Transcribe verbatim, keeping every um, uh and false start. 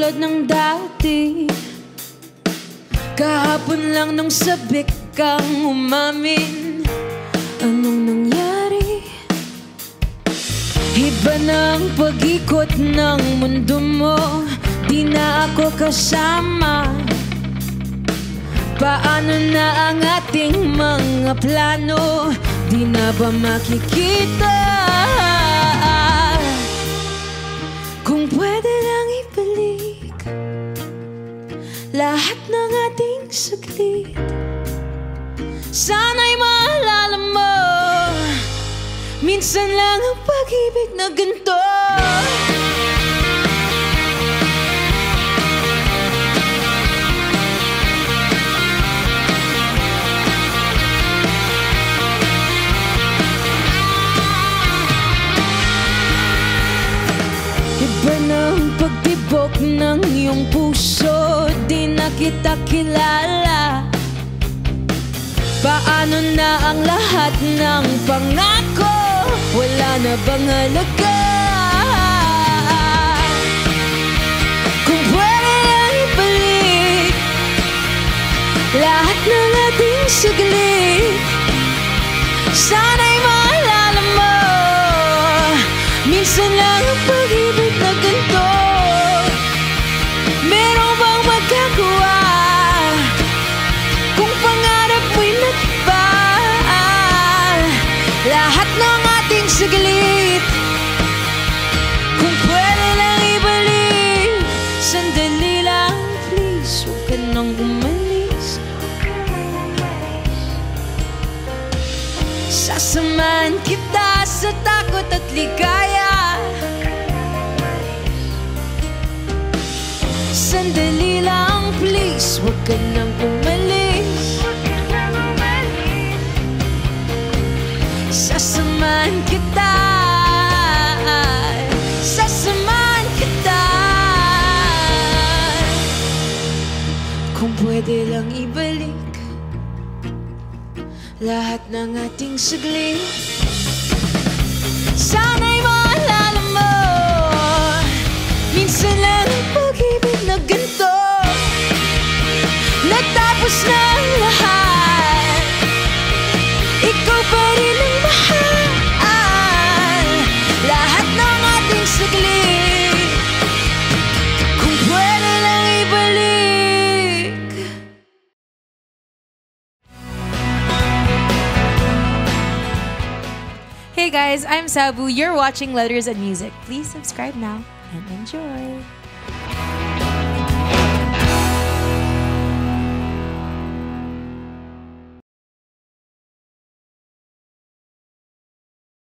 tulad ng dati. Kahapon lang nung sabik kang umamin, anong nangyari? Iba na ang pag-ikot ng mundo mo, di na ako kasama. Paano na ang ating mga plano? Di na ba makikita? Kung pwede lang ibalik lahat ng ating saglit, sana'y maalala mo, minsan lang ang pag-ibig na ganito. Iba na ang pagtibok ng iyong puso, di na kita kilala. Paano na ang lahat ng pangako? Wala na bang halaga? Kung pwede lang ibalik lahat ng ating saglit, sana'y maalala mo, minsan lang ang pag-ibig. Lahat ng ating saglit, kung pwede lang ibalik, sandali lang please, huwag ka nang umalis. Sasamahan kita sa takot at ligaya, sandali lang please, huwag ka nang umalis. Sasamahan kita, sasamahan kita. Kung pwede lang ibalik lahat ng ating saglit, sana'y maalala mo, minsan lang ang pag-ibig na ganito. Natapos na ang lahat, ikaw pa rin ang mahal. Lahat ng ating saglit, kung pwede lang ibalik. Hey guys, I'm Sabu. You're watching Letters and Music. Please subscribe now and enjoy.